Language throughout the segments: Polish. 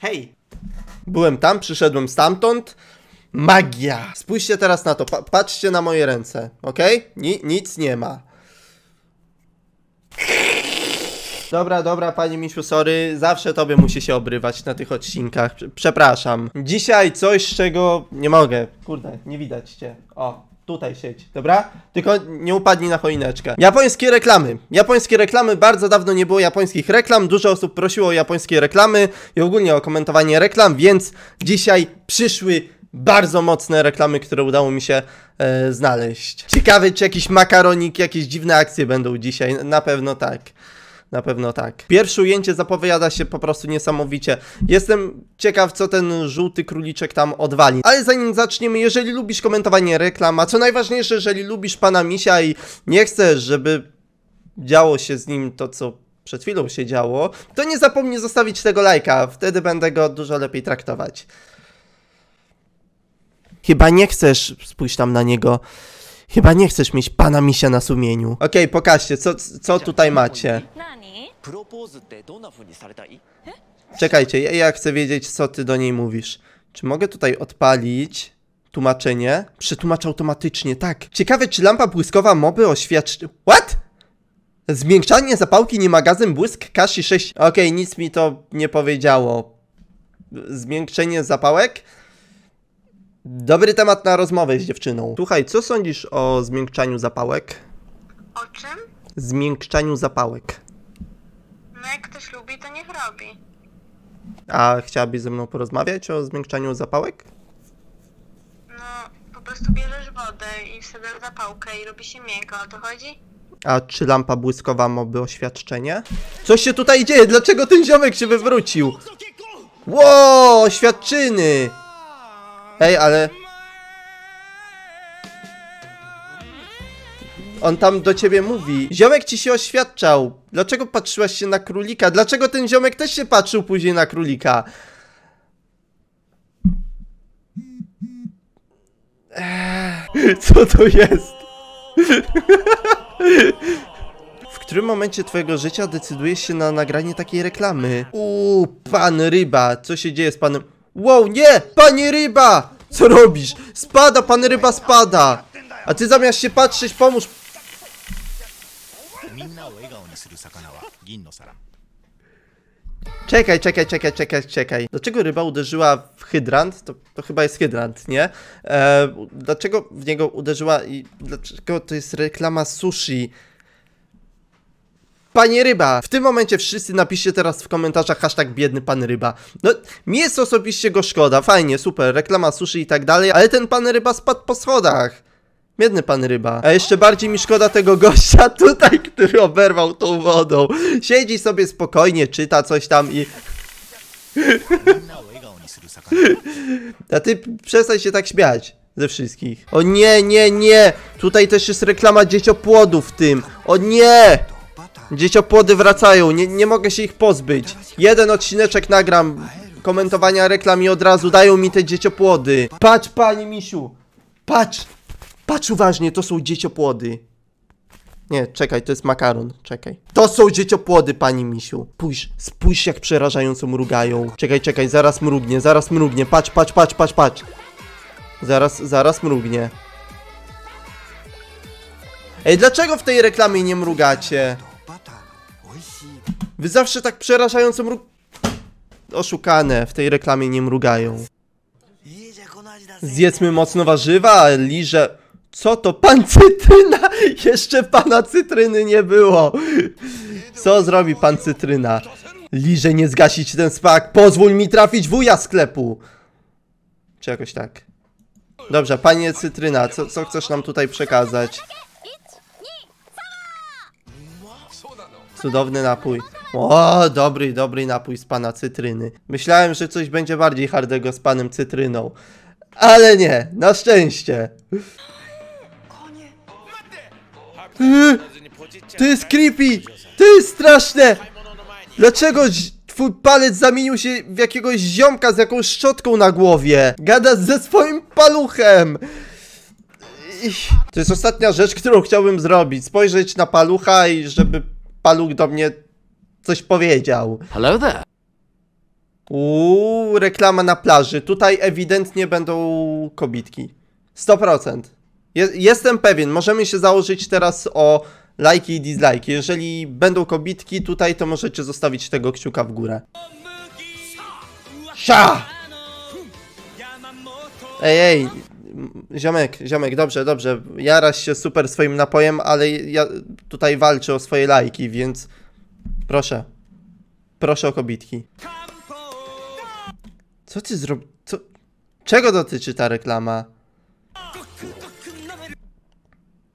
Hej! Byłem tam, przyszedłem stamtąd. Magia! Spójrzcie teraz na to, patrzcie na moje ręce, ok? Nic nie ma. Dobra, dobra, Panie Misiu, sorry, zawsze tobie musi się obrywać na tych odcinkach, przepraszam. Dzisiaj coś, czego nie mogę, kurde, nie widać cię, o, tutaj siedź, dobra? Tylko nie upadnij na choineczkę. Japońskie reklamy, bardzo dawno nie było japońskich reklam, dużo osób prosiło o japońskie reklamy i ogólnie o komentowanie reklam, więc dzisiaj przyszły bardzo mocne reklamy, które udało mi się znaleźć. Ciekawy, czy jakiś makaronik, jakieś dziwne akcje będą dzisiaj, na pewno tak. Na pewno tak. Pierwsze ujęcie zapowiada się po prostu niesamowicie. Jestem ciekaw, co ten żółty króliczek tam odwali. Ale zanim zaczniemy, jeżeli lubisz komentowanie reklam, a co najważniejsze, jeżeli lubisz Pana Misia i nie chcesz, żeby działo się z nim to, co przed chwilą się działo, to nie zapomnij zostawić tego lajka. Wtedy będę go dużo lepiej traktować. Chyba nie chcesz, spójrz tam na niego. Chyba nie chcesz mieć Pana Misia na sumieniu. Okej, pokażcie, co tutaj macie. Czekajcie, ja chcę wiedzieć, co ty do niej mówisz. Czy mogę tutaj odpalić tłumaczenie? Przetłumacz automatycznie, tak. Ciekawe, czy lampa błyskowa moby oświadczy... What? Zmiękczanie zapałki, nie magazyn, błysk, kashi 6... Okej, nic mi to nie powiedziało. Zmiękczenie zapałek? Dobry temat na rozmowę z dziewczyną. Słuchaj, co sądzisz o zmiękczaniu zapałek? O czym? Zmiękczaniu zapałek. No jak ktoś lubi, to niech robi. A chciałabyś ze mną porozmawiać o zmiękczaniu zapałek? No, po prostu bierzesz wodę i wsadzasz zapałkę i robi się miękko, o to chodzi? A czy lampa błyskowa moby oświadczenie? Coś się tutaj dzieje, dlaczego ten ziomek się wywrócił? Ło, oświadczyny! Hej, ale... On tam do ciebie mówi. Ziomek ci się oświadczał. Dlaczego patrzyłaś się na królika? Dlaczego ten ziomek też się patrzył później na królika? Co to jest? W którym momencie twojego życia decydujesz się na nagranie takiej reklamy? Pan ryba. Co się dzieje z panem... Wow, nie! Pani ryba! Co robisz? Spada, pan ryba spada! A ty zamiast się patrzeć, pomóż... Czekaj. Dlaczego ryba uderzyła w hydrant? To chyba jest hydrant, nie? Dlaczego w niego uderzyła i... Dlaczego to jest reklama sushi? Panie ryba! W tym momencie wszyscy napiszcie teraz w komentarzach hashtag biedny pan ryba. No, mi jest osobiście go szkoda, fajnie, super, reklama sushi i tak dalej, ale ten pan ryba spadł po schodach. Biedny pan ryba. A jeszcze bardziej mi szkoda tego gościa tutaj, który oberwał tą wodą. Siedzi sobie spokojnie, czyta coś tam i... A ty przestań się tak śmiać. Ze wszystkich. O nie, nie, nie! Tutaj też jest reklama dzieciopłodów w tym. O nie! Dzieciopłody wracają, nie mogę się ich pozbyć. Jeden odcineczek nagram komentowania reklam i od razu dają mi te dzieciopłody. Patrz, Panie Misiu, patrz. Patrz uważnie, to są dzieciopłody. Nie, czekaj, to jest makaron, czekaj. To są dzieciopłody, Panie Misiu. Spójrz jak przerażająco mrugają. Czekaj, zaraz mrugnie. Patrz. Zaraz mrugnie. Ej, dlaczego w tej reklamie nie mrugacie? Wy zawsze tak przerażająco Oszukane, w tej reklamie nie mrugają. Zjedzmy mocno warzywa, liże... Co to? Pan Cytryna! Jeszcze pana Cytryny nie było! Co zrobi pan Cytryna? Liże nie zgasić ten smak! Pozwól mi trafić wuja sklepu! Czy jakoś tak? Dobrze, panie Cytryna, co chcesz nam tutaj przekazać? Cudowny napój. O, dobry napój z pana Cytryny. Myślałem, że coś będzie bardziej hardego z panem Cytryną. Ale nie, na szczęście. To jest creepy! To jest straszne! Dlaczego twój palec zamienił się w jakiegoś ziomka z jakąś szczotką na głowie? Gada ze swoim paluchem! To jest ostatnia rzecz, którą chciałbym zrobić. Spojrzeć na palucha i żeby... Paluch do mnie coś powiedział. Hello there. Uuu, reklama na plaży. Tutaj ewidentnie będą kobitki. 100%. Jestem pewien, możemy się założyć teraz o lajki i dislajki. Jeżeli będą kobitki tutaj, to możecie zostawić tego kciuka w górę. Sza! Ej, ziomek, dobrze. Jarasz się super swoim napojem, ale ja tutaj walczę o swoje lajki, więc proszę. Proszę o kobitki. Co ty zrobiłeś? Czego dotyczy ta reklama?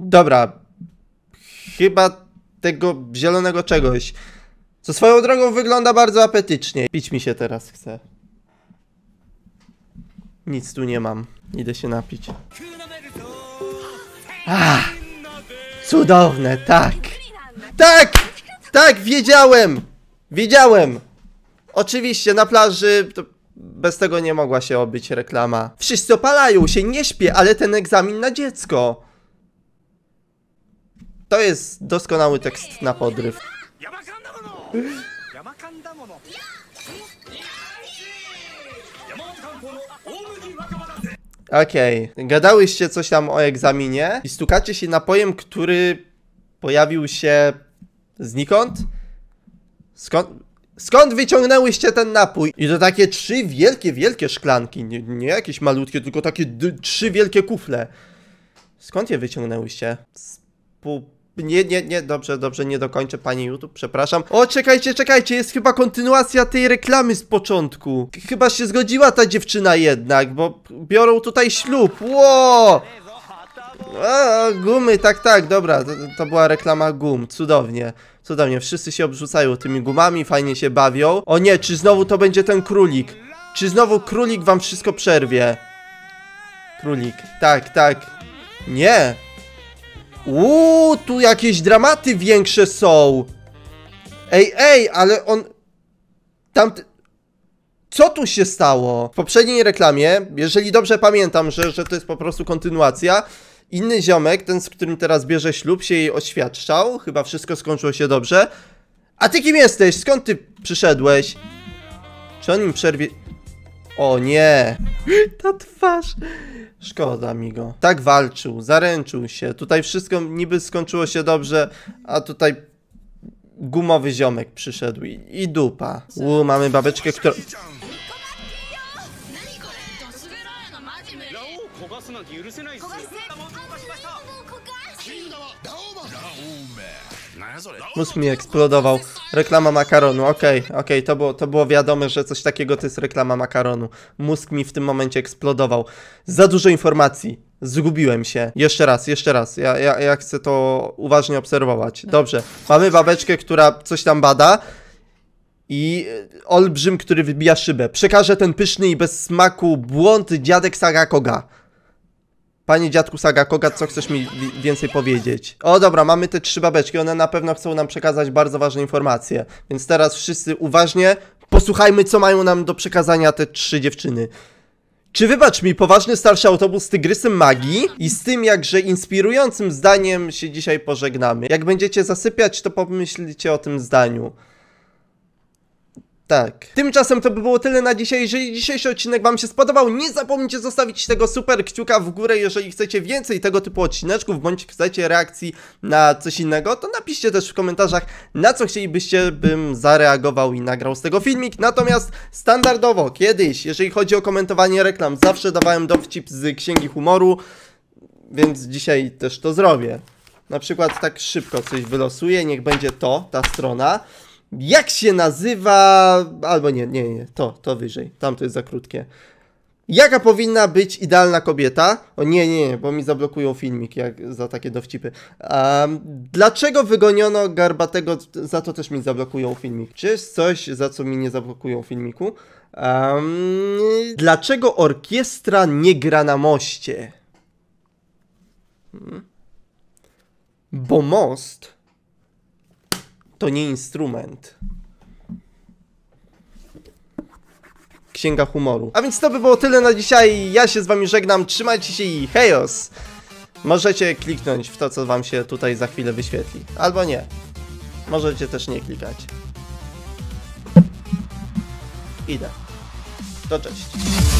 Dobra. Chyba tego zielonego czegoś. Co swoją drogą wygląda bardzo apetycznie. Pić mi się teraz chce. Nic tu nie mam. Idę się napić. Ah, cudowne, tak. Tak, wiedziałem. Oczywiście na plaży to bez tego nie mogła się obyć reklama. Wszyscy opalają się, nie śpię, ale ten egzamin na dziecko. To jest doskonały tekst na podryw. Okej. Gadałyście coś tam o egzaminie i stukacie się napojem, który pojawił się znikąd? Skąd wyciągnęłyście ten napój? I to takie trzy wielkie szklanki. Nie jakieś malutkie, tylko takie trzy wielkie kufle. Skąd je wyciągnęłyście? Nie, dobrze, nie dokończę, pani YouTube, przepraszam. O, czekajcie, jest chyba kontynuacja tej reklamy z początku. Chyba się zgodziła ta dziewczyna jednak, bo biorą tutaj ślub. Ło! O, gumy, tak, dobra, to była reklama gum, cudownie. Wszyscy się obrzucają tymi gumami, fajnie się bawią. O nie, czy znowu to będzie ten królik? Czy znowu królik wam wszystko przerwie? Królik, tak. Nie! Uuu, tu jakieś dramaty większe są. Ej, ale on... Co tu się stało? W poprzedniej reklamie, jeżeli dobrze pamiętam, że to jest po prostu kontynuacja, inny ziomek, ten z którym teraz bierze ślub, się jej oświadczał. Chyba wszystko skończyło się dobrze. A ty kim jesteś? Skąd ty przyszedłeś? Czy on im przerwie... O nie! Ta twarz... Szkoda mi go. Tak walczył, zaręczył się. Tutaj wszystko niby skończyło się dobrze, a tutaj gumowy ziomek przyszedł i dupa. Mamy babeczkę, która... Mózg mi eksplodował. Reklama makaronu, okej, to było wiadome, że coś takiego to jest reklama makaronu. Mózg mi w tym momencie eksplodował. Za dużo informacji, zgubiłem się. Jeszcze raz, ja chcę to uważnie obserwować. Dobrze, mamy babeczkę, która coś tam bada. I olbrzym, który wybija szybę. Przekaże ten pyszny i bez smaku błąd dziadek Sagakoga. Panie dziadku Sagakoga, co chcesz mi więcej powiedzieć? O dobra, mamy te trzy babeczki, one na pewno chcą nam przekazać bardzo ważne informacje. Więc teraz wszyscy uważnie posłuchajmy, co mają nam do przekazania te trzy dziewczyny. Czy wybacz mi poważny starszy autobus z tygrysem magii? I z tym jakże inspirującym zdaniem się dzisiaj pożegnamy. Jak będziecie zasypiać, to pomyślcie o tym zdaniu. Tak. Tymczasem to by było tyle na dzisiaj. Jeżeli dzisiejszy odcinek wam się spodobał, nie zapomnijcie zostawić tego super kciuka w górę. Jeżeli chcecie więcej tego typu odcineczków, bądź chcecie reakcji na coś innego, to napiszcie też w komentarzach, na co chcielibyście, bym zareagował i nagrał z tego filmik. Natomiast standardowo, kiedyś, jeżeli chodzi o komentowanie reklam, zawsze dawałem dowcip z Księgi Humoru, więc dzisiaj też to zrobię. Na przykład tak szybko coś wylosuję, niech będzie to, ta strona. Jak się nazywa... Albo nie, to wyżej. Tamto jest za krótkie. Jaka powinna być idealna kobieta? O nie, bo mi zablokują filmik jak za takie dowcipy. Dlaczego wygoniono Garbatego? Za to też mi zablokują filmik. Czy jest coś, za co mi nie zablokują filmiku? Dlaczego orkiestra nie gra na moście? Bo most... to nie instrument. Księga Humoru. A więc to by było tyle na dzisiaj. Ja się z wami żegnam. Trzymajcie się i hejos. Możecie kliknąć w to, co wam się tutaj za chwilę wyświetli. Albo nie. Możecie też nie klikać. idę. To cześć.